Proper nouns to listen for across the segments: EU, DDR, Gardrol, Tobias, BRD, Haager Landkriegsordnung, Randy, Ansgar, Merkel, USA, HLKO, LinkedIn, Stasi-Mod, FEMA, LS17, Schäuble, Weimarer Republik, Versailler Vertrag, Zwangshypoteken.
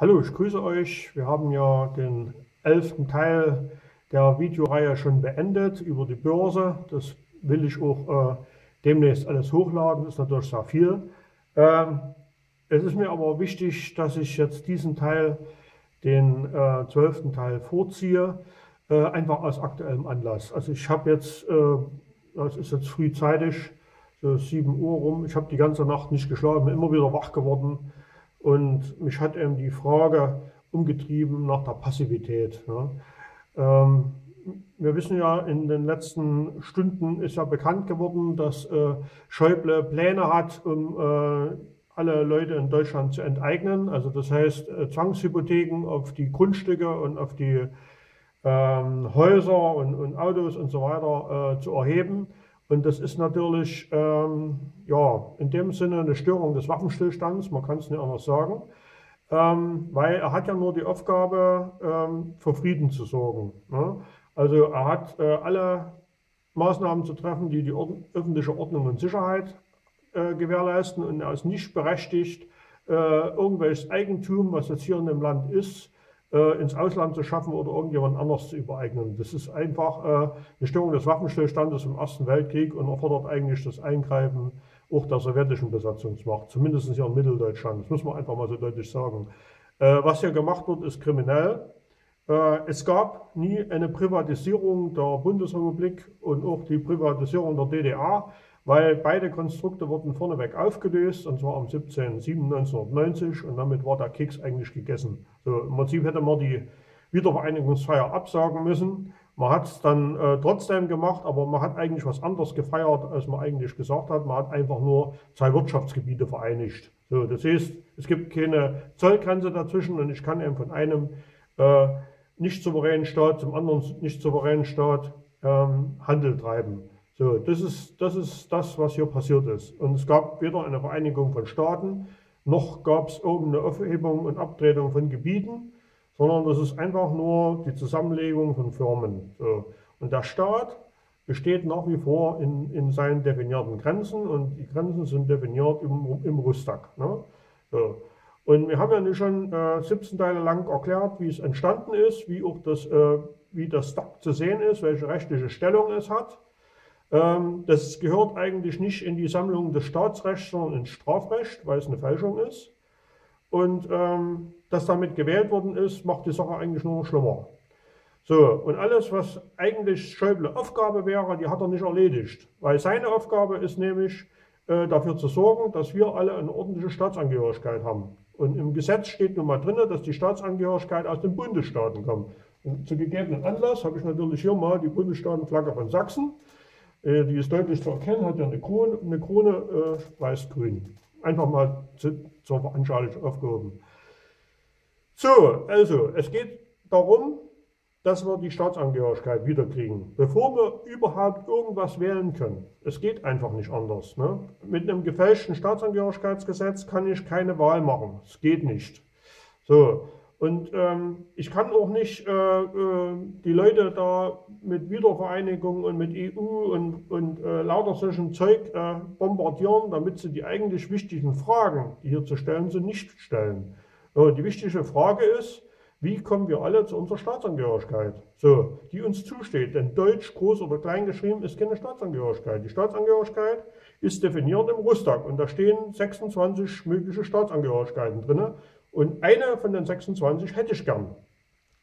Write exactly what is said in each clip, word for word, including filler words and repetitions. Hallo, ich grüße euch. Wir haben ja den elften Teil der Videoreihe schon beendet über die Börse. Das will ich auch äh, demnächst alles hochladen, ist natürlich sehr viel. Ähm, es ist mir aber wichtig, dass ich jetzt diesen Teil, den zwölften äh, Teil vorziehe, äh, einfach aus aktuellem Anlass. Also ich habe jetzt, äh, das ist jetzt frühzeitig, so sieben Uhr rum, ich habe die ganze Nacht nicht geschlafen, bin immer wieder wach geworden. Und mich hat eben die Frage umgetrieben nach der Passivität. Ne? Ähm, wir wissen ja, in den letzten Stunden ist ja bekannt geworden, dass äh, Schäuble Pläne hat, um äh, alle Leute in Deutschland zu enteignen. Also das heißt äh, Zwangshypotheken auf die Grundstücke und auf die ähm, Häuser und, und Autos und so weiter äh, zu erheben. Und das ist natürlich ähm, ja, in dem Sinne eine Störung des Waffenstillstands, man kann es nicht anders sagen, ähm, weil er hat ja nur die Aufgabe, ähm, für Frieden zu sorgen. Ne? Also er hat äh, alle Maßnahmen zu treffen, die die Ordn- öffentliche Ordnung und Sicherheit äh, gewährleisten, und er ist nicht berechtigt, äh, irgendwelches Eigentum, was jetzt hier in dem Land ist, ins Ausland zu schaffen oder irgendjemand anders zu übereignen. Das ist einfach äh, eine Störung des Waffenstillstandes im Ersten Weltkrieg und erfordert eigentlich das Eingreifen auch der sowjetischen Besatzungsmacht, zumindest hier in Mitteldeutschland. Das muss man einfach mal so deutlich sagen. Äh, was hier gemacht wird, ist kriminell. Äh, es gab nie eine Privatisierung der Bundesrepublik und auch die Privatisierung der D D R, weil beide Konstrukte wurden vorneweg aufgelöst, und zwar am siebzehnten siebten neunzehnhundertneunzig, und damit war der Keks eigentlich gegessen. So, im Prinzip hätte man die Wiedervereinigungsfeier absagen müssen. Man hat es dann äh, trotzdem gemacht, aber man hat eigentlich was anderes gefeiert, als man eigentlich gesagt hat. Man hat einfach nur zwei Wirtschaftsgebiete vereinigt. So, das heißt, es gibt keine Zollgrenze dazwischen, und ich kann eben von einem äh, nicht souveränen Staat zum anderen nicht souveränen Staat ähm, Handel treiben. So, das ist, das ist das, was hier passiert ist. Und es gab weder eine Vereinigung von Staaten, noch gab es irgendeine Aufhebung und Abtretung von Gebieten, sondern das ist einfach nur die Zusammenlegung von Firmen. So. Und der Staat besteht nach wie vor in, in seinen definierten Grenzen, und die Grenzen sind definiert im, im Rüstag. Ne? So. Und wir haben ja nun schon äh, siebzehn Teile lang erklärt, wie es entstanden ist, wie auch das, äh, wie das D A C zu sehen ist, welche rechtliche Stellung es hat. Das gehört eigentlich nicht in die Sammlung des Staatsrechts, sondern ins Strafrecht, weil es eine Fälschung ist. Und ähm, dass damit gewählt worden ist, macht die Sache eigentlich nur noch schlimmer. So, und alles, was eigentlich Schäuble Aufgabe wäre, die hat er nicht erledigt. Weil seine Aufgabe ist nämlich, äh, dafür zu sorgen, dass wir alle eine ordentliche Staatsangehörigkeit haben. Und im Gesetz steht nun mal drin, dass die Staatsangehörigkeit aus den Bundesstaaten kommt. Und zu gegebenen Anlass habe ich natürlich hier mal die Bundesstaatenflagge von Sachsen. Die ist deutlich zu erkennen, hat ja eine Krone, eine Krone äh, weiß-grün. Einfach mal zu, zur Veranschaulichung aufgehoben. So, also, es geht darum, dass wir die Staatsangehörigkeit wiederkriegen, bevor wir überhaupt irgendwas wählen können. Es geht einfach nicht anders. Ne? Mit einem gefälschten Staatsangehörigkeitsgesetz kann ich keine Wahl machen. Es geht nicht. So. Und ähm, ich kann auch nicht äh, äh, die Leute da mit Wiedervereinigung und mit E U und, und äh, lauter solchen Zeug äh, bombardieren, damit sie die eigentlich wichtigen Fragen, die hier zu stellen sind, nicht stellen. Äh, die wichtige Frage ist, wie kommen wir alle zu unserer Staatsangehörigkeit, so, die uns zusteht. Denn Deutsch, groß oder klein geschrieben, ist keine Staatsangehörigkeit. Die Staatsangehörigkeit ist definiert im Rüstag, und da stehen sechsundzwanzig mögliche Staatsangehörigkeiten drin. Und eine von den sechsundzwanzig hätte ich gern.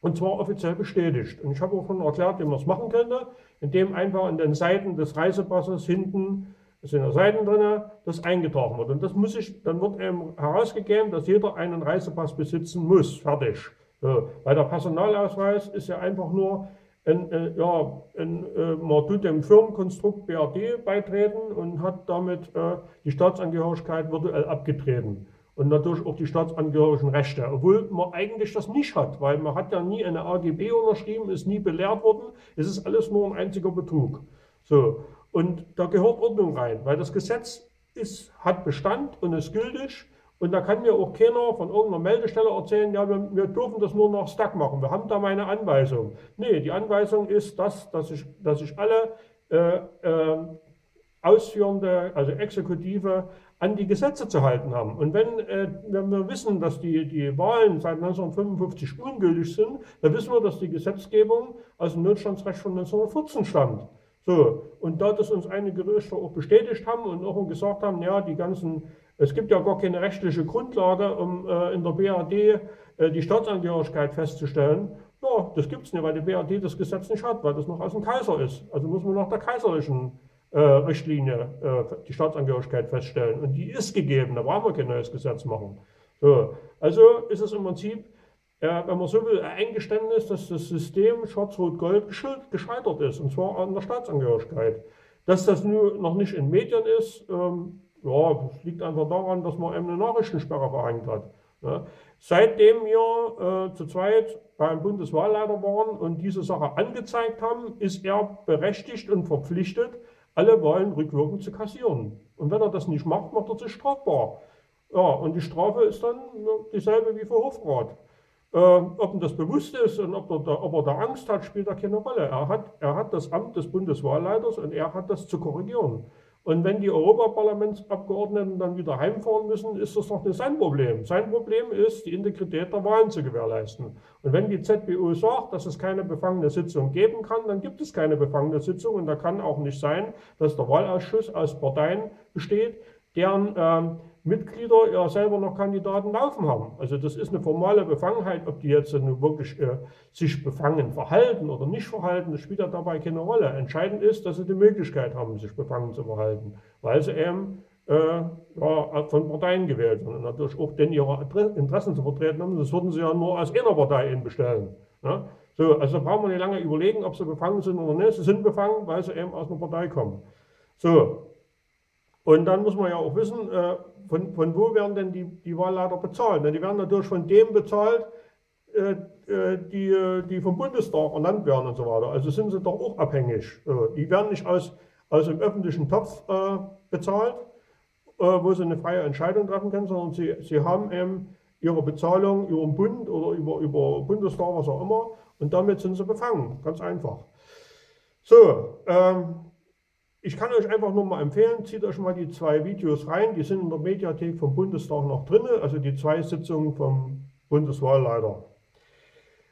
Und zwar offiziell bestätigt. Und ich habe auch schon erklärt, wie man es machen könnte, indem einfach an den Seiten des Reisepasses hinten, das sind ja Seiten drin, das eingetragen wird. Und das muss ich, dann wird eben herausgegeben, dass jeder einen Reisepass besitzen muss. Fertig. So. Weil der Personalausweis ist ja einfach nur, ein, äh, ja, ein, äh, man tut dem Firmenkonstrukt B R D beitreten und hat damit äh, die Staatsangehörigkeit virtuell abgetreten. Und natürlich auch die staatsangehörigen Rechte, obwohl man eigentlich das nicht hat, weil man hat ja nie eine A G B unterschrieben, ist nie belehrt worden, es ist alles nur ein einziger Betrug. So, und da gehört Ordnung rein, weil das Gesetz ist, hat Bestand und ist gültig, und da kann mir auch keiner von irgendeiner Meldestelle erzählen, ja, wir, wir dürfen das nur nach S T A G machen, wir haben da meine Anweisung. Nee, die Anweisung ist, dass, dass, ich, dass ich alle äh, äh, Ausführende, also Exekutive, an die Gesetze zu halten haben. Und wenn, äh, wenn wir wissen, dass die, die Wahlen seit neunzehnhundertfünfundfünfzig ungültig sind, dann wissen wir, dass die Gesetzgebung aus dem Notstandsrecht von neunzehnhundertvierzehn stammt. So, und da das uns einige Richter auch bestätigt haben und auch gesagt haben, ja, die ganzen, es gibt ja gar keine rechtliche Grundlage, um äh, in der B R D äh, die Staatsangehörigkeit festzustellen. Ja, das gibt es nicht, weil die B R D das Gesetz nicht hat, weil das noch aus dem Kaiser ist. Also muss man nach der kaiserlichen äh, Richtlinie äh, die Staatsangehörigkeit feststellen. Und die ist gegeben, da brauchen wir kein neues Gesetz machen. So, also ist es im Prinzip, Äh, wenn man so will, ein Eingeständnis, dass das System Schwarz-Rot-Gold gescheitert ist, und zwar an der Staatsangehörigkeit. Dass das nur noch nicht in Medien ist, ähm, ja, das liegt einfach daran, dass man eben eine Nachrichtensperre verhängt hat. Ne? Seitdem wir äh, zu zweit beim Bundeswahlleiter waren und diese Sache angezeigt haben, ist er berechtigt und verpflichtet, alle Wahlen rückwirkend zu kassieren. Und wenn er das nicht macht, macht er sich strafbar. Ja, und die Strafe ist dann dieselbe wie für Hofrat. Ähm, ob ihm das bewusst ist und ob er, da, ob er da Angst hat, spielt da keine Rolle. Er hat, er hat das Amt des Bundeswahlleiters und er hat das zu korrigieren. Und wenn die Europaparlamentsabgeordneten dann wieder heimfahren müssen, ist das noch nicht sein Problem. Sein Problem ist, die Integrität der Wahlen zu gewährleisten. Und wenn die Z B O sagt, dass es keine befangene Sitzung geben kann, dann gibt es keine befangene Sitzung. Und da kann auch nicht sein, dass der Wahlausschuss aus Parteien besteht, deren ähm, Mitglieder ja selber noch Kandidaten laufen haben. Also das ist eine formale Befangenheit, ob die jetzt nun wirklich äh, sich befangen verhalten oder nicht verhalten, das spielt ja dabei keine Rolle. Entscheidend ist, dass sie die Möglichkeit haben, sich befangen zu verhalten, weil sie eben äh, ja, von Parteien gewählt sind und natürlich auch denn ihre Interessen zu vertreten haben. Das würden sie ja nur aus einer Partei bestellen. Ne? So, also braucht man nicht lange überlegen, ob sie befangen sind oder nicht. Sie sind befangen, weil sie eben aus einer Partei kommen. So. Und dann muss man ja auch wissen, äh, von, von wo werden denn die, die Wahlleiter bezahlt? Denn die werden natürlich von dem bezahlt, äh, die, die vom Bundestag ernannt werden und so weiter. Also sind sie doch auch abhängig. Äh, die werden nicht aus, aus dem öffentlichen Topf äh, bezahlt, äh, wo sie eine freie Entscheidung treffen können, sondern sie, sie haben eben ihre Bezahlung über den Bund oder über, über Bundestag, was auch immer. Und damit sind sie befangen. Ganz einfach. So, ähm, ich kann euch einfach nur mal empfehlen, zieht euch mal die zwei Videos rein, die sind in der Mediathek vom Bundestag noch drin, also die zwei Sitzungen vom Bundeswahlleiter.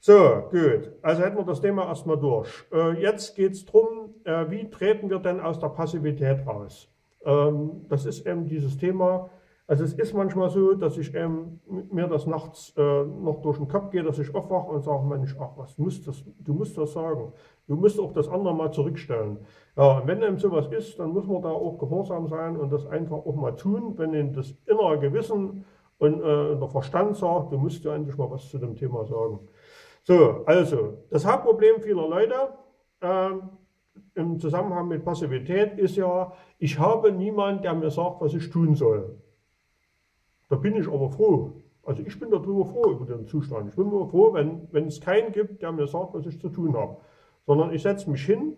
So, gut, also hätten wir das Thema erstmal durch. Äh, jetzt geht es darum, äh, wie treten wir denn aus der Passivität raus? Ähm, das ist eben dieses Thema, also es ist manchmal so, dass ich ähm, mir das nachts äh, noch durch den Kopf gehe, dass ich aufwache und sage, Mensch, ach, was muss das, du musst das sagen. Du musst auch das andere mal zurückstellen. Ja, und wenn einem sowas ist, dann muss man da auch gehorsam sein und das einfach auch mal tun, wenn einem das innere Gewissen und äh, der Verstand sagt, du musst ja endlich mal was zu dem Thema sagen. So, also, das Hauptproblem vieler Leute äh, im Zusammenhang mit Passivität ist ja, ich habe niemanden, der mir sagt, was ich tun soll. Da bin ich aber froh. Also ich bin darüber froh, über den Zustand. Ich bin immer froh, wenn, wenn es keinen gibt, der mir sagt, was ich zu tun habe. Sondern ich setze mich hin,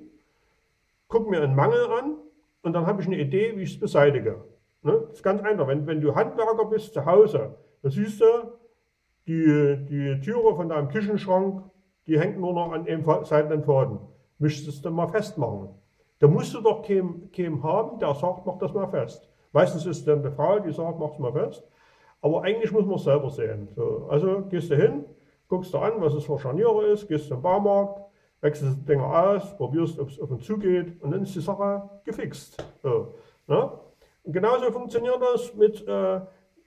gucke mir einen Mangel an und dann habe ich eine Idee, wie ich es beseitige. Ne? Das ist ganz einfach. Wenn, wenn du Handwerker bist zu Hause, dann siehst du, die, die Türe von deinem Küchenschrank, die hängt nur noch an einem seidenen Faden. Müsstest du mal festmachen. Da musst du doch keinen haben, der sagt, mach das mal fest. Meistens ist es dann eine Frau, die sagt, mach es mal fest. Aber eigentlich muss man es selber sehen. So, also gehst du hin, guckst du an, was es für Scharniere ist, gehst zum Baumarkt, wechselst die Dinger aus, probierst, ob es auf und zu geht und dann ist die Sache gefixt. So, ne? Und genauso funktioniert das mit äh,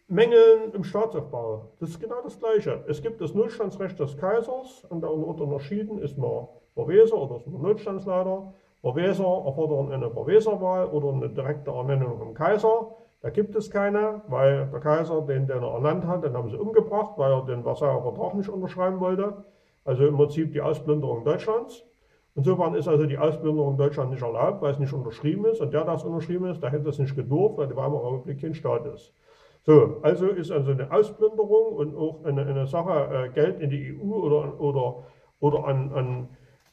Mängeln im Staatsaufbau. Das ist genau das Gleiche. Es gibt das Notstandsrecht des Kaisers und darunter unterschieden ist man Verweser oder ist man Notstandsleiter. Verweser erfordern eine Verweserwahl oder eine direkte Ernennung vom Kaiser. Da gibt es keine, weil der Kaiser, den, den er ernannt hat, den haben sie umgebracht, weil er den Versailler Vertrag nicht unterschreiben wollte. Also im Prinzip die Ausplünderung Deutschlands. Insofern ist also die Ausplünderung Deutschlands nicht erlaubt, weil es nicht unterschrieben ist. Und der, der es unterschrieben ist, der hätte es nicht gedurft, weil die Weimarer Republik kein Staat ist. So, also ist also eine Ausplünderung und auch eine, eine Sache, äh, Geld in die E U oder, oder, oder an, an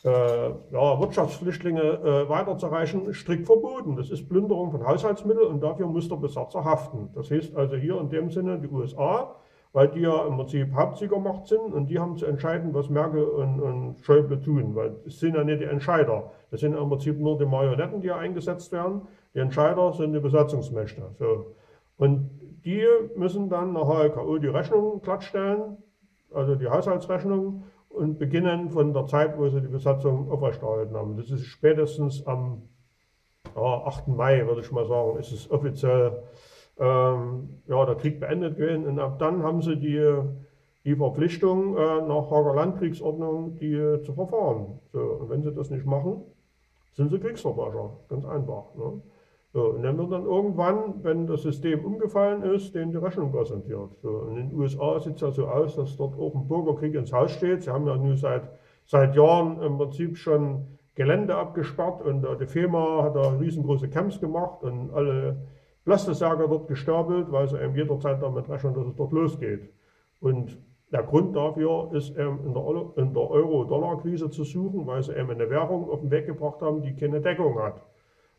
äh, ja, Wirtschaftsflüchtlinge äh, weiterzureichen, strikt verboten. Das ist Plünderung von Haushaltsmitteln und dafür muss der Besatzer haften. Das heißt also hier in dem Sinne die U S A, weil die ja im Prinzip Hauptsiegermacht sind und die haben zu entscheiden, was Merkel und, und Schäuble tun, weil es sind ja nicht die Entscheider, das sind ja im Prinzip nur die Marionetten, die ja eingesetzt werden, Die Entscheider sind die Besatzungsmächte. So. Und die müssen dann nach H L K O die Rechnungen glattstellen, also die Haushaltsrechnungen, und beginnen von der Zeit, wo sie die Besatzung aufrechterhalten haben. Das ist spätestens am ja, achten Mai, würde ich mal sagen, ist es offiziell ähm, ja, der Krieg beendet gewesen. Und ab dann haben sie die, die Verpflichtung, äh, nach Haager Landkriegsordnung die äh, zu verfahren. So, und wenn sie das nicht machen, sind sie Kriegsverbrecher, ganz einfach. Ne? So, und dann wird dann irgendwann, wenn das System umgefallen ist, denen die Rechnung präsentiert. So, in den U S A sieht es ja so aus, dass dort auch ein Bürgerkrieg ins Haus steht. Sie haben ja nun seit, seit Jahren im Prinzip schon Gelände abgesperrt, und äh, die FEMA hat da riesengroße Camps gemacht und alle Plastisäger dort gestapelt, weil sie eben jederzeit damit rechnen, dass es dort losgeht. Und der Grund dafür ist eben in der, in der Euro-Dollar-Krise zu suchen, weil sie eben eine Währung auf den Weg gebracht haben, die keine Deckung hat.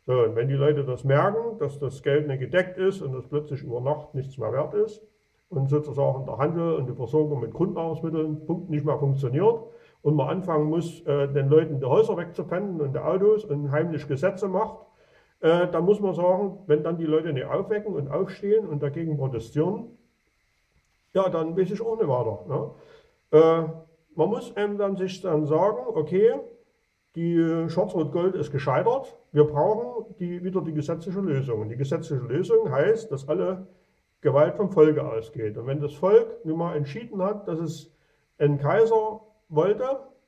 So, und wenn die Leute das merken, dass das Geld nicht gedeckt ist und das plötzlich über Nacht nichts mehr wert ist und sozusagen der Handel und die Versorgung mit Grundnahrungsmitteln nicht mehr funktioniert und man anfangen muss, äh, den Leuten die Häuser wegzupfänden und die Autos und heimlich Gesetze macht, äh, dann muss man sagen, wenn dann die Leute nicht aufwecken und aufstehen und dagegen protestieren, ja, dann weiß ich auch nicht weiter. Ne? Äh, man muss eben dann sich dann sagen, okay, die Schwarz-Rot-Gold ist gescheitert, wir brauchen die, wieder die gesetzliche Lösung. Und die gesetzliche Lösung heißt, dass alle Gewalt vom Volke ausgeht. Und wenn das Volk nun mal entschieden hat, dass es einen Kaiser wollte,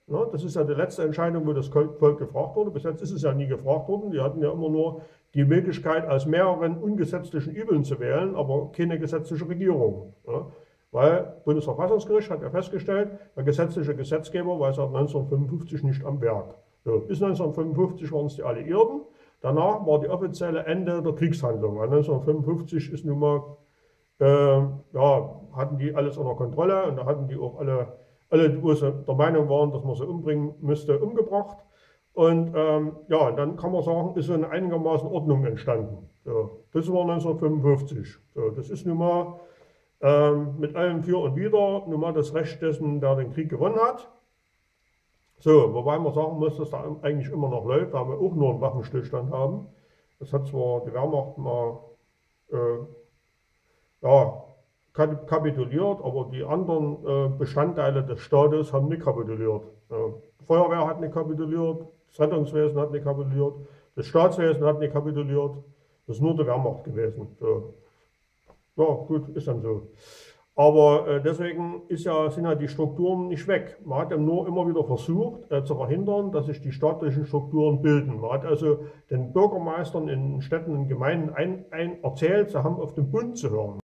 ne, das ist ja die letzte Entscheidung, wo das Volk gefragt wurde, bis jetzt ist es ja nie gefragt worden, die hatten ja immer nur die Möglichkeit, aus mehreren ungesetzlichen Übeln zu wählen, aber keine gesetzliche Regierung. Ne? Weil das Bundesverfassungsgericht hat ja festgestellt, der gesetzliche Gesetzgeber war seit neunzehnhundertfünfundfünfzig nicht am Werk. So, bis neunzehnhundertfünfundfünfzig waren es die Alliierten, danach war die offizielle Ende der Kriegshandlung. neunzehnhundertfünfundfünfzig ist nun mal, äh, ja, hatten die alles unter Kontrolle, und da hatten die auch alle, alle wo sie der Meinung waren, dass man sie umbringen müsste, umgebracht. Und ähm, ja, und dann kann man sagen, ist so eine einigermaßen Ordnung entstanden. So, das war neunzehnhundertfünfundfünfzig. So, das ist nun mal ähm, mit allem Für und Wider nun mal das Recht dessen, der den Krieg gewonnen hat. So, wobei man sagen muss, dass da eigentlich immer noch läuft, da wir auch nur einen Waffenstillstand haben. Das hat zwar die Wehrmacht mal äh, ja, kapituliert, aber die anderen äh, Bestandteile des Staates haben nicht kapituliert. Äh, die Feuerwehr hat nicht kapituliert, das Rettungswesen hat nicht kapituliert, das Staatswesen hat nicht kapituliert, das ist nur die Wehrmacht gewesen. So. Ja, gut, ist dann so. Aber äh, deswegen ist ja, sind ja die Strukturen nicht weg. Man hat ja nur immer wieder versucht äh, zu verhindern, dass sich die staatlichen Strukturen bilden. Man hat also den Bürgermeistern in Städten und Gemeinden ein, ein erzählt, sie haben auf den Bund zu hören.